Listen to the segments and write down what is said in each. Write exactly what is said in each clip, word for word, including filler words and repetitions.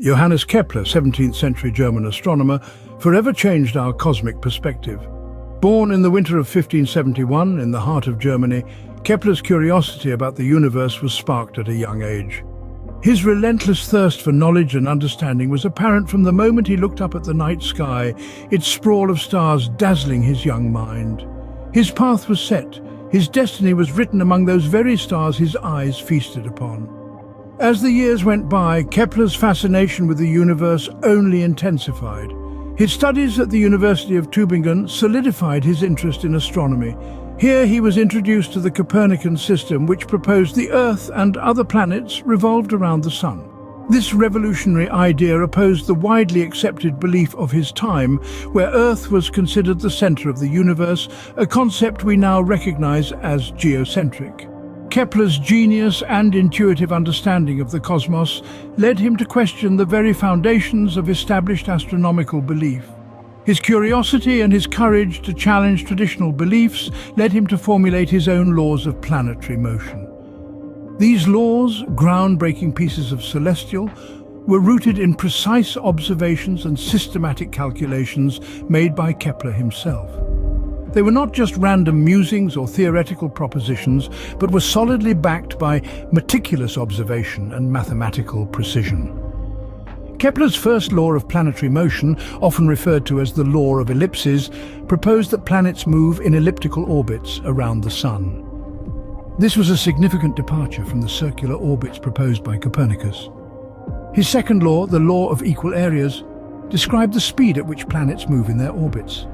Johannes Kepler, seventeenth century German astronomer, forever changed our cosmic perspective. Born in the winter of fifteen seventy-one in the heart of Germany, Kepler's curiosity about the universe was sparked at a young age. His relentless thirst for knowledge and understanding was apparent from the moment he looked up at the night sky, its sprawl of stars dazzling his young mind. His path was set, his destiny was written among those very stars his eyes feasted upon. As the years went by, Kepler's fascination with the universe only intensified. His studies at the University of Tübingen solidified his interest in astronomy. Here he was introduced to the Copernican system, which proposed the Earth and other planets revolved around the Sun. This revolutionary idea opposed the widely accepted belief of his time, where Earth was considered the center of the universe, a concept we now recognize as geocentric. Kepler's genius and intuitive understanding of the cosmos led him to question the very foundations of established astronomical belief. His curiosity and his courage to challenge traditional beliefs led him to formulate his own laws of planetary motion. These laws, groundbreaking pieces of celestial, were rooted in precise observations and systematic calculations made by Kepler himself. They were not just random musings or theoretical propositions, but were solidly backed by meticulous observation and mathematical precision. Kepler's first law of planetary motion, often referred to as the law of ellipses, proposed that planets move in elliptical orbits around the Sun. This was a significant departure from the circular orbits proposed by Copernicus. His second law, the law of equal areas, described the speed at which planets move in their orbits.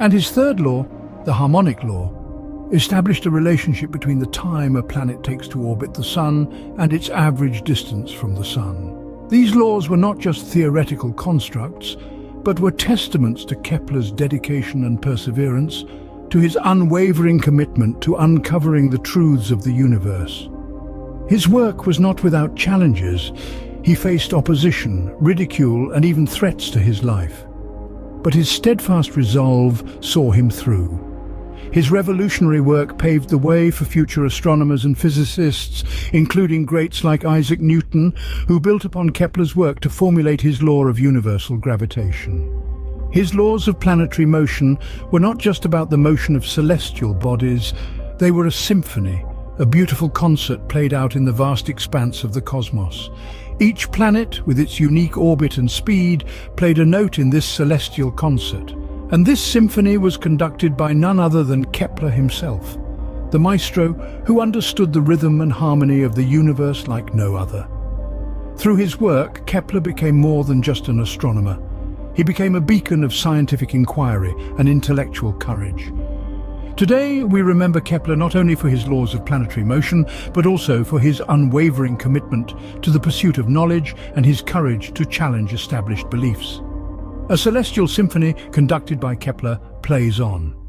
And his third law, the harmonic law, established a relationship between the time a planet takes to orbit the Sun and its average distance from the Sun. These laws were not just theoretical constructs, but were testaments to Kepler's dedication and perseverance, to his unwavering commitment to uncovering the truths of the universe. His work was not without challenges. He faced opposition, ridicule, and even threats to his life. But his steadfast resolve saw him through. His revolutionary work paved the way for future astronomers and physicists, including greats like Isaac Newton, who built upon Kepler's work to formulate his law of universal gravitation. His laws of planetary motion were not just about the motion of celestial bodies, they were a symphony, a beautiful concert played out in the vast expanse of the cosmos. Each planet, with its unique orbit and speed, played a note in this celestial concert. And this symphony was conducted by none other than Kepler himself, the maestro who understood the rhythm and harmony of the universe like no other. Through his work, Kepler became more than just an astronomer. He became a beacon of scientific inquiry and intellectual courage. Today, we remember Kepler not only for his laws of planetary motion, but also for his unwavering commitment to the pursuit of knowledge and his courage to challenge established beliefs. A celestial symphony conducted by Kepler plays on.